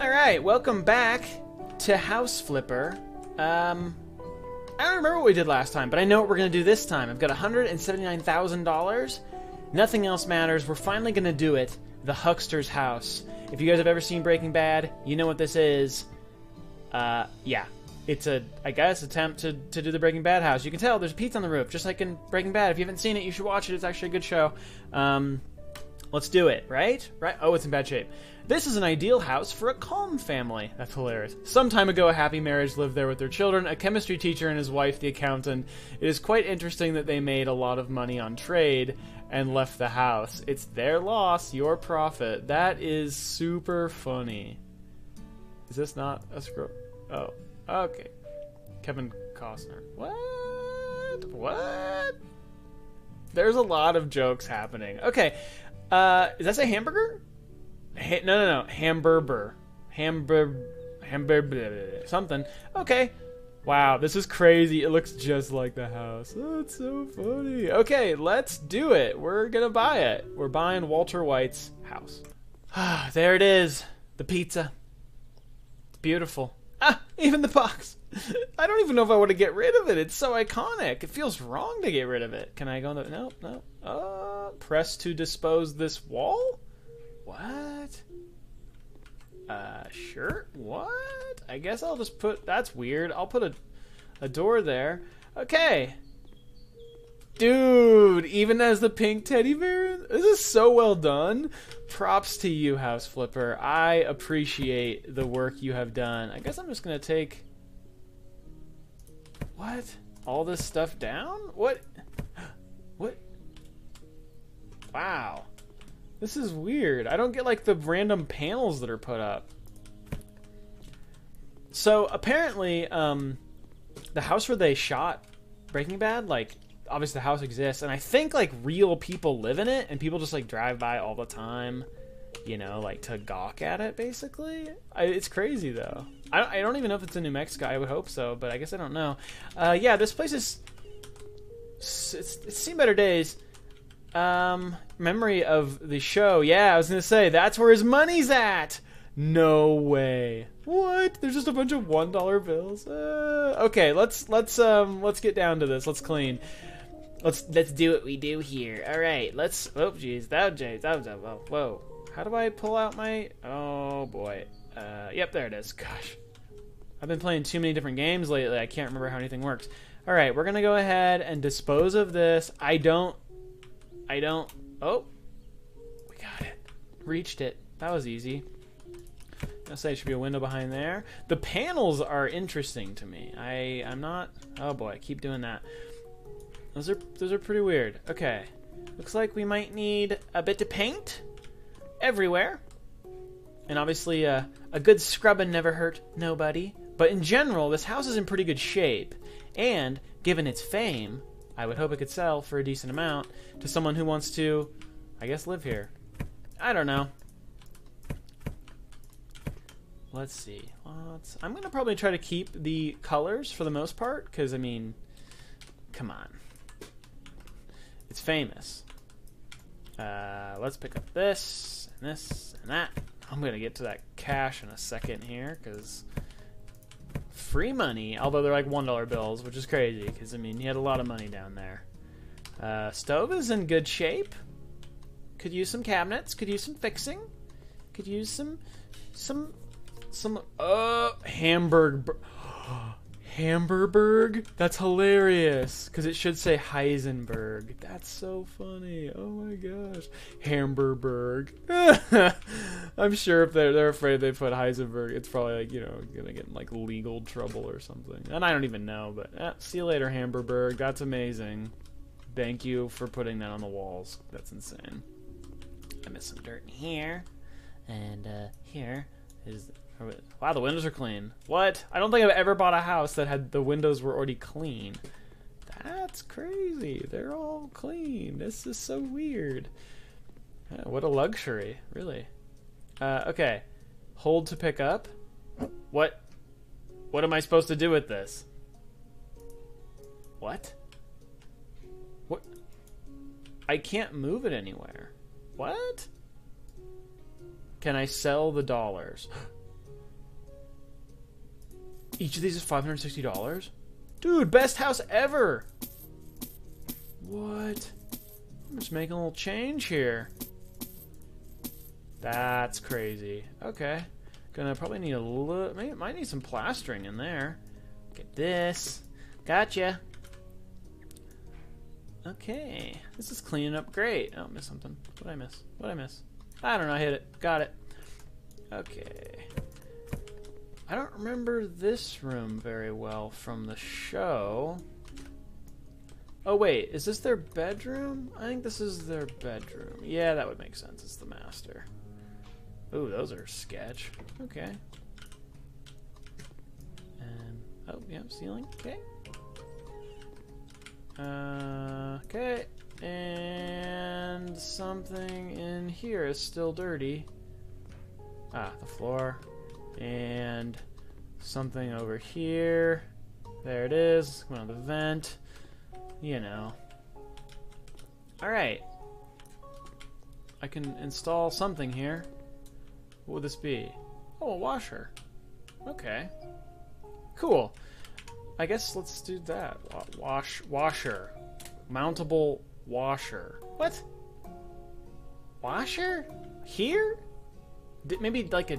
Alright, welcome back to House Flipper. I don't remember what we did last time, but I know what we're going to do this time. I've got $179,000. Nothing else matters. We're finally going to do it. The Huckster's House. If you guys have ever seen Breaking Bad, you know what this is. Yeah. It's a, I guess, attempt to do the Breaking Bad house. You can tell there's a pizza on the roof, just like in Breaking Bad. If you haven't seen it, you should watch it. It's actually a good show. Let's do it, right? Right? Oh, it's in bad shape. This is an ideal house for a calm family. That's hilarious. Some time ago, a happy marriage lived there with their children, a chemistry teacher and his wife, the accountant. It is quite interesting that they made a lot of money on trade and left the house. It's their loss, your profit. That is super funny. Is this not a scroll? Oh. Okay. Kevin Costner. What? There's a lot of jokes happening. Okay. Does that say hamburger? No. Hamburger. Hamburger. Something. Okay. Wow, this is crazy. It looks just like the house. That's so funny. Okay, let's do it. We're gonna buy it. We're buying Walter White's house. Ah, there it is. The pizza. It's beautiful. Ah, even the box. I don't even know if I want to get rid of it. It's so iconic. It feels wrong to get rid of it. Can I go on the... No. Press to dispose this wall? What? Sure. What? I guess I'll just put... That's weird. I'll put a door there. Okay. Dude, even as the pink teddy bear? This is so well done. Props to you, House Flipper. I appreciate the work you have done. I guess I'm just going to take... What? All this stuff down? What? What? Wow. This is weird. I don't get, like, the random panels that are put up. So, apparently, the house where they shot Breaking Bad, like... Obviously the house exists, and I think like real people live in it, and people just like drive by all the time, you know, like to gawk at it basically. It's crazy though. I don't even know if it's in New Mexico. I would hope so, but I guess I don't know. Yeah, this place is it's seen better days. Memory of the show. Yeah, I was gonna say that's where his money's at. No way. What? There's just a bunch of $1 bills. Okay, let's get down to this. Let's clean. Let's do what we do here. All right, let's. Oh, jeez, that was whoa. How do I pull out my? Oh boy. Yep, there it is. Gosh, I've been playing too many different games lately. I can't remember how anything works. All right, we're gonna go ahead and dispose of this. I don't. Oh, we got it. Reached it. That was easy. I'll say it should be a window behind there. The panels are interesting to me. I'm not. Oh boy, I keep doing that. Those are pretty weird. Okay, looks like we might need a bit of paint everywhere, and obviously a good scrubbing never hurt nobody. But in general, this house is in pretty good shape, and given its fame, I would hope it could sell for a decent amount to someone who wants to, I guess, live here. I don't know. Let's see. I'm going to probably try to keep the colors for the most part, because, I mean, come on. It's famous. Let's pick up this, and this, and that. I'm going to get to that cash in a second here, because free money, although they're like $1 bills, which is crazy, because, I mean, he had a lot of money down there. Stove is in good shape. Could use some cabinets. Could use some fixing. Could use some Hamburg. Hamburger? That's hilarious, because it should say Heisenberg. That's so funny. Oh my gosh. Hamburger. I'm sure if they're afraid they put Heisenberg, it's probably like, you know, gonna get in like legal trouble or something. And I don't even know, but see you later, Hamburger. That's amazing. Thank you for putting that on the walls. That's insane. I missed some dirt in here. And here is... Wow, the windows are clean. What? I don't think I've ever bought a house that had the windows were already clean. That's crazy. They're all clean. This is so weird. Yeah, what a luxury, really. Okay. Hold to pick up. What? What am I supposed to do with this? What? What? I can't move it anywhere. What? Can I sell the dollars? Each of these is $560? Dude, best house ever! What? I'm just making a little change here. That's crazy. Okay. Gonna probably need a little... Might need some plastering in there. Get this. Gotcha. Okay. This is cleaning up great. Oh, missed something. What'd I miss? What'd I miss? I don't know. I hit it. Got it. Okay. I don't remember this room very well from the show. Oh wait, is this their bedroom? I think this is their bedroom. Yeah, that would make sense. It's the master. Ooh, those are sketch. Okay. And oh, yeah, ceiling. Okay. Okay. And something in here is still dirty. Ah, the floor. And something over here. There it is. Going on the vent. You know. Alright. I can install something here. What would this be? Oh, a washer. Okay. Cool. I guess let's do that. Washer. Mountable washer. What? Washer? Here? Maybe like a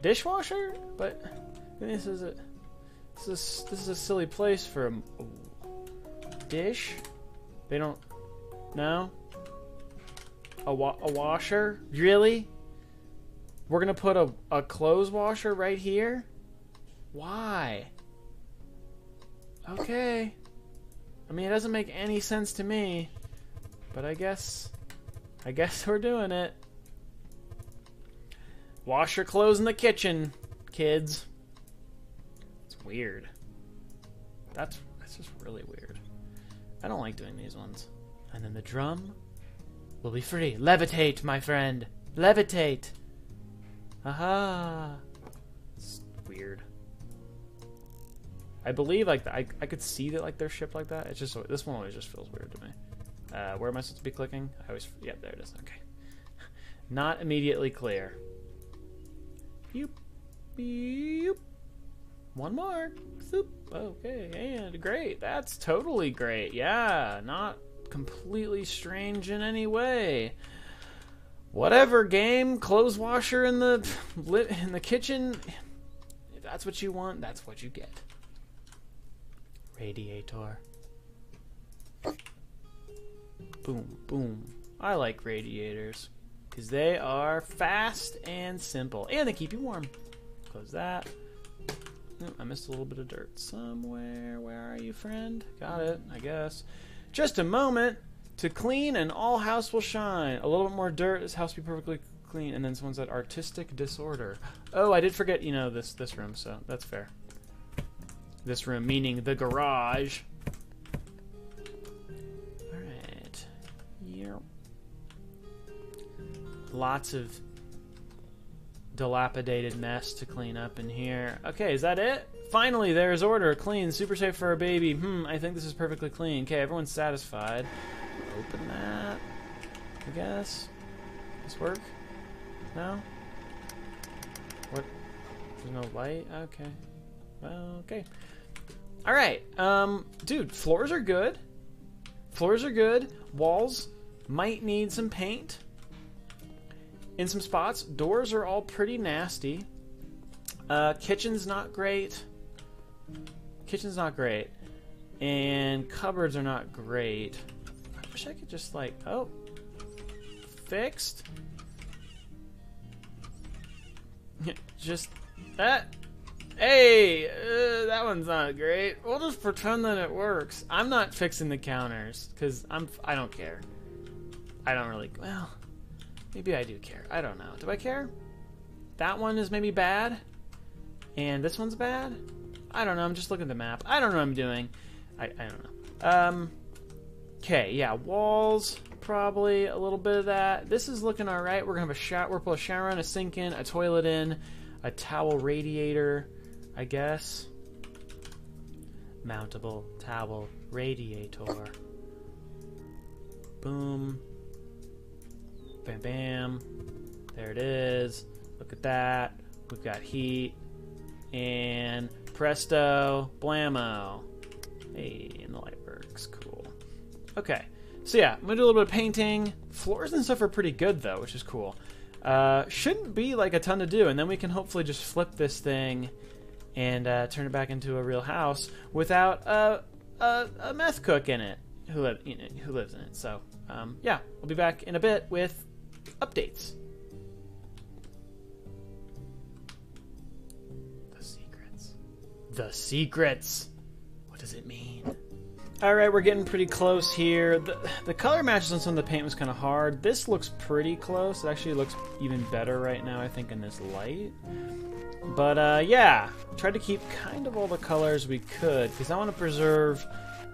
dishwasher? But this is a silly place for a dish? They don't... No? A washer? Really? We're gonna put a clothes washer right here? Why? Okay. I mean, it doesn't make any sense to me. But I guess we're doing it. Wash your clothes in the kitchen, kids. It's weird. That's just really weird. I don't like doing these ones. And then the drum will be free. Levitate, my friend. Levitate. Aha. It's weird. I believe like I could see that like they're shipped like that. It's just this one always just feels weird to me. Where am I supposed to be clicking? I always yeah, there it is. Okay. Not immediately clear. Yoop. Yoop. One more. Zoop. Okay, and great. That's totally great. Yeah, not completely strange in any way. Whatever game, clothes washer in the kitchen. If that's what you want, that's what you get. Radiator. Boom, boom. I like radiators because they are fast and simple, and they keep you warm. Close that. I missed a little bit of dirt somewhere. Where are you, friend? Got it, I guess. Just a moment to clean and all house will shine. A little bit more dirt, this house will be perfectly clean. And then someone said artistic disorder. Oh, I did forget, you know, this room, so that's fair. This room, meaning the garage. All right. Yeah. Lots of dilapidated mess to clean up in here. Okay, is that it? Finally, there's order. Clean, super safe for our baby. I think this is perfectly clean. Okay, everyone's satisfied. Open that, I guess. Does this work? No? What? There's no light? Okay. Well, okay. Alright. Dude, floors are good. Floors are good. Walls might need some paint. In some spots, doors are all pretty nasty. Kitchen's not great. Kitchen's not great. And cupboards are not great. I wish I could just like... Oh. Fixed. Just... that. Hey! That one's not great. We'll just pretend that it works. I'm not fixing the counters. Because I don't care. I don't really... Well... Maybe I do care. I don't know. Do I care? That one is maybe bad. And this one's bad? I don't know. I'm just looking at the map. I don't know what I'm doing. I don't know. Okay, yeah. Walls, probably a little bit of that. This is looking all right. We're going to have a shower. We'll put a shower in, a sink in, a toilet in, a towel radiator, I guess. Mountable towel radiator. Boom. Bam, bam. There it is. Look at that. We've got heat And presto, blammo. Hey, and the light works. Cool. Okay. So yeah, I'm going to do a little bit of painting. Floors and stuff are pretty good, though, which is cool. Shouldn't be, like, a ton to do. And then we can hopefully just flip this thing and turn it back into a real house without a meth cook in it who lives in it. So, yeah, we'll be back in a bit with updates. The secrets. What does it mean? All right, we're getting pretty close here. The color matches on some of the paint was kind of hard. This looks pretty close. It actually looks even better right now, I think, in this light. But yeah, tried to keep kind of all the colors we could because I want to preserve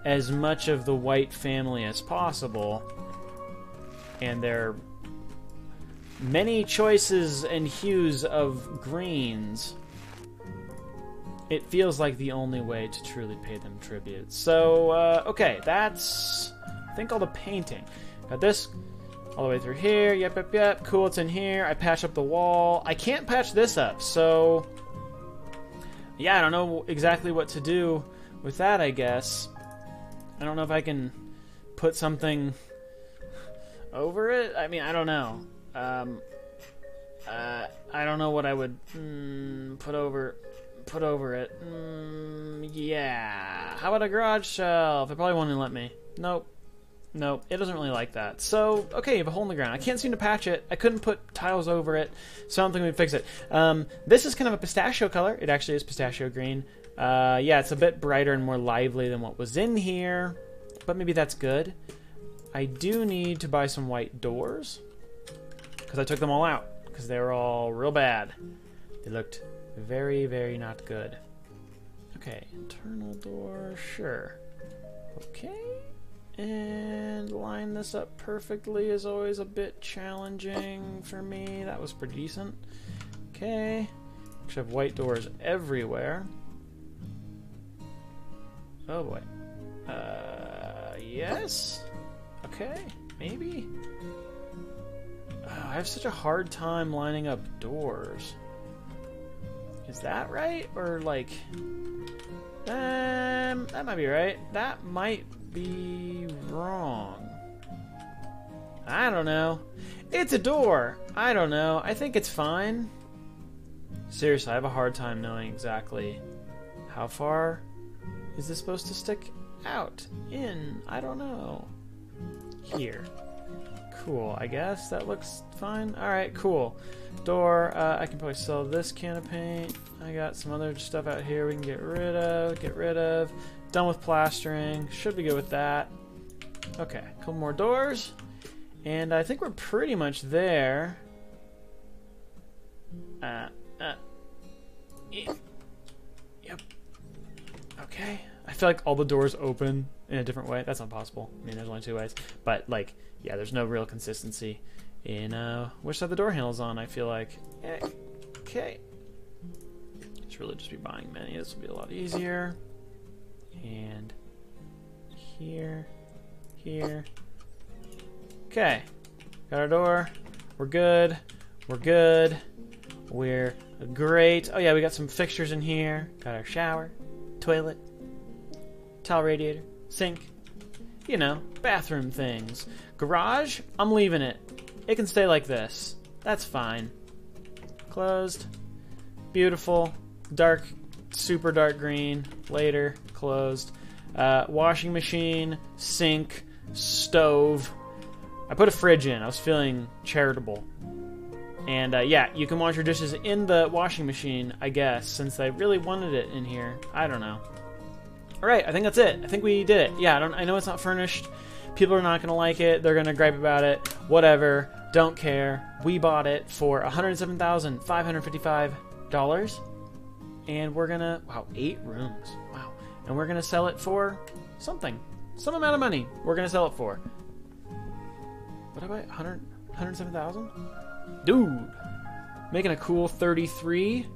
as much of the White family as possible. And there are many choices and hues of greens. It feels like the only way to truly pay them tribute. So, okay, that's, I think, all the painting. Got this all the way through here. Yep, yep, yep. Cool, it's in here. I patch up the wall. I can't patch this up, so... yeah, I don't know exactly what to do with that, I guess. I don't know if I can put something over it. I mean, I don't know. I don't know what I would put over it. Yeah. How about a garage shelf? It probably won't even let me. Nope. Nope. It doesn't really like that. So, okay, you have a hole in the ground. I can't seem to patch it. I couldn't put tiles over it, so I don't think we can fix it. This is kind of a pistachio color. It actually is pistachio green. Yeah, it's a bit brighter and more lively than what was in here, but maybe that's good. I do need to buy some white doors because I took them all out because they were all real bad. They looked very, very not good. Okay, internal door, sure. Okay, and line this up perfectly is always a bit challenging for me. That was pretty decent. Okay, we should have white doors everywhere. Oh boy. Yes? Okay, maybe? Oh, I have such a hard time lining up doors. Is that right? Or like, that might be right. That might be wrong. I don't know. It's a door. I don't know. I think it's fine. Seriously, I have a hard time knowing exactly how far is this supposed to stick out in. I don't know. Here. Cool, I guess. That looks fine. Alright, cool. Door. I can probably sell this can of paint. I got some other stuff out here we can get rid of. Done with plastering. Should be good with that. Okay, a couple more doors. And I think we're pretty much there. Yeah. Yep. Okay. I feel like all the doors open in a different way. That's not possible. I mean, there's only two ways. But, like, yeah, there's no real consistency in which side the door handle's on, I feel like. Okay. It's really just be buying many. This will be a lot easier. And here, here. Okay. Got our door. We're good. We're good. We're great. Oh, yeah, we got some fixtures in here. Got our shower, toilet, towel radiator, sink, you know, bathroom things. Garage, I'm leaving it. It can stay like this. That's fine. Closed. Beautiful. Dark, super dark green. Later. Closed. Washing machine, sink, stove. I put a fridge in. I was feeling charitable. And yeah, you can wash your dishes in the washing machine, I guess, since I really wanted it in here. I don't know. Alright, I think that's it. I think we did it. Yeah, I know it's not furnished. People are not going to like it. They're going to gripe about it. Whatever. Don't care. We bought it for $107,555. And we're going to... wow, 8 rooms. Wow. And we're going to sell it for something. Some amount of money we're going to sell it for. What about 107,000? Dude. Making a cool 33,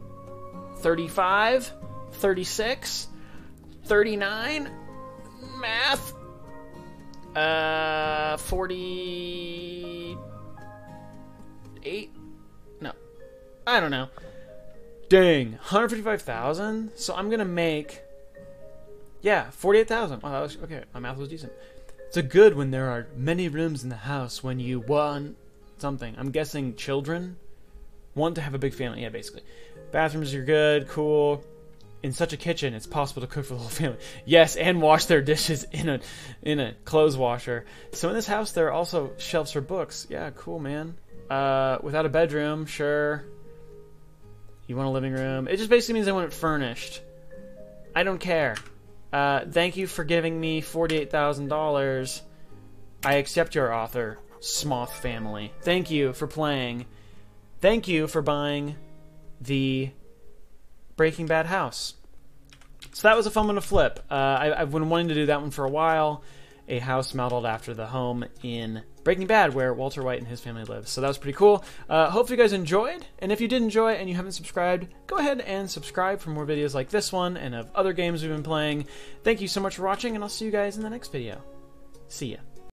35, 36... 39, math, 48, no, I don't know. Dang, 155,000. So I'm gonna make, yeah, 48,000. Wow, that was okay. My math was decent. It's a good when there are many rooms in the house when you want something. I'm guessing children want to have a big family. Yeah, basically. Bathrooms are good, cool. In such a kitchen, it's possible to cook for the whole family. Yes, and wash their dishes in a clothes washer. So in this house, there are also shelves for books. Yeah, cool, man. Without a bedroom, sure. You want a living room? It just basically means I want it furnished. I don't care. Thank you for giving me $48,000. I accept your offer, Smoth Family. Thank you for playing. Thank you for buying the Breaking Bad house. So that was a fun one to flip. I've been wanting to do that one for a while. A house modeled after the home in Breaking Bad where Walter White and his family live. So that was pretty cool. Hope you guys enjoyed. And if you did enjoy and you haven't subscribed, go ahead and subscribe for more videos like this one and of other games we've been playing. Thank you so much for watching, and I'll see you guys in the next video. See ya.